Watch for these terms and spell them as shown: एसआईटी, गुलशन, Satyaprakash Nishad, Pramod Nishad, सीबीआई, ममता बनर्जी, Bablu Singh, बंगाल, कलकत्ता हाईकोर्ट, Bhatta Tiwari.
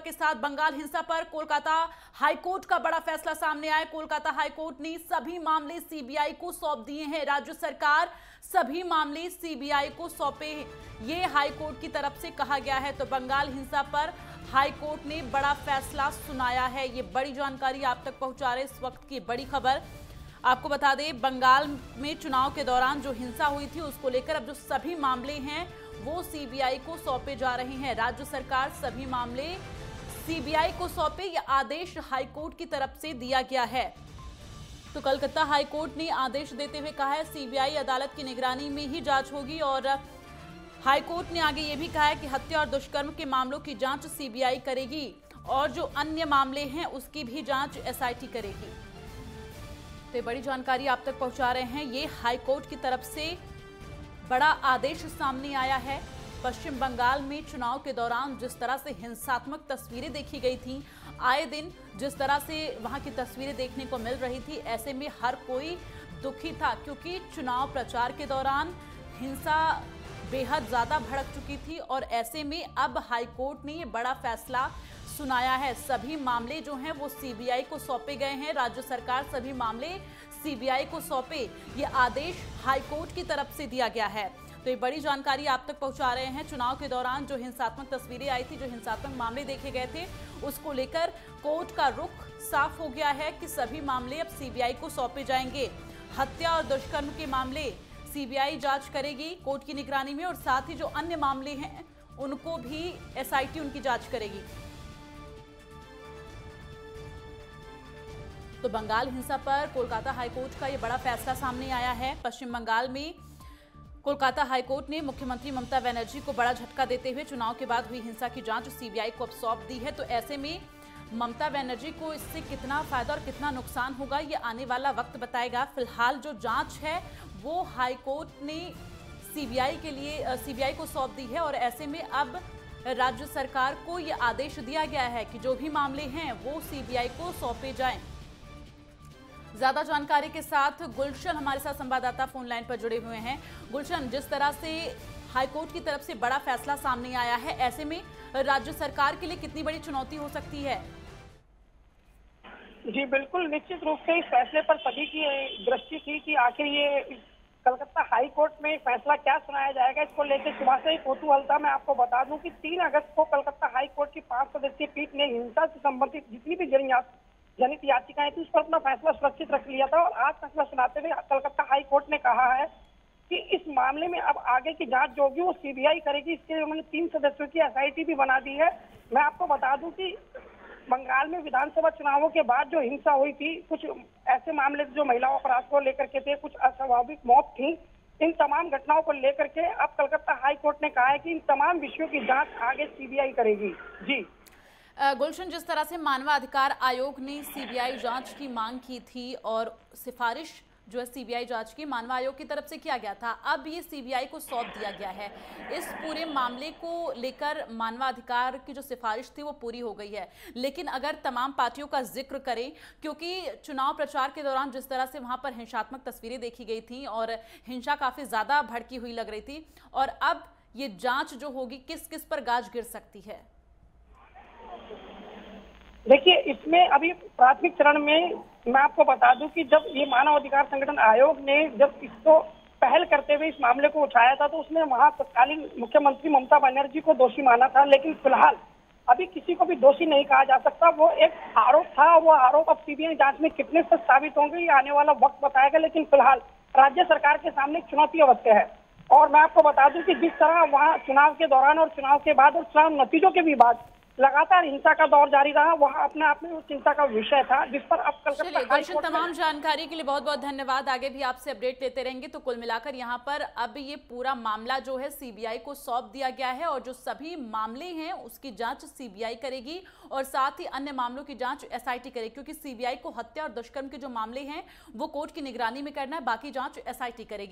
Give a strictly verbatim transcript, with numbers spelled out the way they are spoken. के साथ बंगाल हिंसा पर कोलकाता हाईकोर्ट का बड़ा फैसला सामने आया। कोलकाता हाईकोर्ट ने सभी मामले सीबीआई को सौंप दिए हैं। राज्य सरकार सभी मामले सीबीआई को सौंपे, ये हाईकोर्ट की तरफ से कहा गया है। तो बंगाल हिंसा पर हाईकोर्ट ने बड़ा फैसला सुनाया है। ये बड़ी जानकारी आप तक पहुंचा रहे इस वक्त की बड़ी खबर। आपको बता दें, बंगाल में चुनाव के दौरान जो हिंसा हुई थी उसको लेकर अब जो सभी मामले हैं वो सीबीआई को सौंपे जा रहे हैं। राज्य सरकार सभी मामले सीबीआई को सौंपे, यह आदेश हाईकोर्ट की तरफ से दिया गया है। तो कलकत्ता हाईकोर्ट ने आदेश देते हुए कहा है सीबीआई अदालत की निगरानी में ही जांच होगी। और हाईकोर्ट ने आगे ये भी कहा है कि हत्या और दुष्कर्म के मामलों की जांच सीबीआई करेगी और जो अन्य मामले हैं उसकी भी जांच एसआईटी करेगी। तो ये बड़ी जानकारी आप तक पहुंचा रहे हैं। ये हाईकोर्ट की तरफ से बड़ा आदेश सामने आया है। पश्चिम बंगाल में चुनाव के दौरान जिस तरह से हिंसात्मक तस्वीरें देखी गई थी, आए दिन जिस तरह से वहां की तस्वीरें देखने को मिल रही थी, ऐसे में हर कोई दुखी था क्योंकि चुनाव प्रचार के दौरान हिंसा बेहद ज़्यादा भड़क चुकी थी। और ऐसे में अब हाईकोर्ट ने ये बड़ा फैसला सुनाया है। सभी मामले जो हैं वो सीबीआई को सौंपे गए हैं। राज्य सरकार सभी मामले सीबीआई को सौंपे, ये आदेश हाईकोर्ट की तरफ से दिया गया है। तो ये बड़ी जानकारी आप तक पहुंचा रहे हैं। चुनाव के दौरान जो हिंसात्मक तस्वीरें आई थी, जो हिंसात्मक मामले देखे गए थे, उसको लेकर कोर्ट का रुख साफ हो गया है कि सभी मामले अब सीबीआई को सौंपे जाएंगे। हत्या और दुष्कर्म के मामले सीबीआई जांच करेगी कोर्ट की निगरानी में, और साथ ही जो अन्य मामले हैं उनको भी एसआईटी उनकी जांच करेगी। तो बंगाल हिंसा पर कोलकाता हाईकोर्ट का ये बड़ा फैसला सामने आया है। पश्चिम बंगाल में कोलकाता हाईकोर्ट ने मुख्यमंत्री ममता बनर्जी को बड़ा झटका देते हुए चुनाव के बाद हुई हिंसा की जांच सीबीआई को अब सौंप दी है। तो ऐसे में ममता बनर्जी को इससे कितना फायदा और कितना नुकसान होगा, ये आने वाला वक्त बताएगा। फिलहाल जो जांच है वो हाईकोर्ट ने सीबीआई के लिए सीबीआई को सौंप दी है। और ऐसे में अब राज्य सरकार को ये आदेश दिया गया है कि जो भी मामले हैं वो सीबीआई को सौंपे जाएं। ज्यादा जानकारी के साथ गुलशन हमारे साथ संवाददाता फोन लाइन पर जुड़े हुए हैं। गुलशन, जिस तरह से हाईकोर्ट की तरफ से बड़ा फैसला सामने आया है, ऐसे में राज्य सरकार के लिए कितनी बड़ी चुनौती हो सकती है? जी बिल्कुल, निश्चित रूप से इस फैसले पर सभी की दृष्टि थी कि आखिर ये कलकत्ता हाईकोर्ट में फैसला क्या सुनाया जाएगा। इसको लेकर सुबह से ही कौतूहल था। मैं आपको बता दूं कि तीन अगस्त को कलकत्ता हाईकोर्ट की पांच सदस्यीय पीठ ने हिंसा से संबंधित जितनी भी जनजात जनित याचिकाएं थी उस पर अपना फैसला सुरक्षित रख लिया था। और आज फैसला सुनाते हुए कलकत्ता हाई कोर्ट ने कहा है कि इस मामले में अब आगे की जांच जो होगी वो सीबीआई करेगी। इसके लिए उन्होंने तीन सदस्यों की एसआईटी भी बना दी है। मैं आपको बता दूं कि बंगाल में विधानसभा चुनावों के बाद जो हिंसा हुई थी, कुछ ऐसे मामले जो महिलाओं अपराध को लेकर के थे, कुछ अस्वाभाविक मौत थी, इन तमाम घटनाओं को लेकर के अब कलकत्ता हाईकोर्ट ने कहा है कि इन तमाम विषयों की जाँच आगे सीबीआई करेगी। जी गुलशन, जिस तरह से मानवाधिकार आयोग ने सीबीआई जांच की मांग की थी और सिफारिश जो है सीबीआई जांच की मानव आयोग की तरफ से किया गया था, अब ये सीबीआई को सौंप दिया गया है। इस पूरे मामले को लेकर मानवाधिकार की जो सिफारिश थी वो पूरी हो गई है। लेकिन अगर तमाम पार्टियों का जिक्र करें, क्योंकि चुनाव प्रचार के दौरान जिस तरह से वहाँ पर हिंसात्मक तस्वीरें देखी गई थी और हिंसा काफ़ी ज़्यादा भड़की हुई लग रही थी, और अब ये जाँच जो होगी किस किस पर गाज गिर सकती है? देखिए, इसमें अभी प्राथमिक चरण में मैं आपको बता दूं कि जब ये मानवाधिकार संगठन आयोग ने जब इसको पहल करते हुए इस मामले को उठाया था तो उसने वहां तत्कालीन मुख्यमंत्री ममता बनर्जी को दोषी माना था। लेकिन फिलहाल अभी किसी को भी दोषी नहीं कहा जा सकता। वो एक आरोप था, वो आरोप अब सीबीआई जांच में कितने सच साबित होंगे ये आने वाला वक्त बताएगा। लेकिन फिलहाल राज्य सरकार के सामने चुनौती अवश्य है। और मैं आपको बता दूं कि जिस तरह वहाँ चुनाव के दौरान और चुनाव के बाद और चुनाव नतीजों के भी बाद लगातार हिंसा का दौर जारी रहा, वहाँ अपने आप में वो चिंता का विषय था, जिस पर अब कलकत्ता हाईकोर्ट। तमाम जानकारी के लिए बहुत बहुत धन्यवाद। आगे भी आपसे अपडेट लेते रहेंगे। तो कुल मिलाकर यहाँ पर अब ये पूरा मामला जो है सीबीआई को सौंप दिया गया है और जो सभी मामले हैं उसकी जांच सीबीआई करेगी और साथ ही अन्य मामलों की जाँच एसआईटी करेगी, क्योंकि सीबीआई को हत्या और दुष्कर्म के जो मामले हैं वो कोर्ट की निगरानी में करना है, बाकी जाँच एसआईटी करेगी।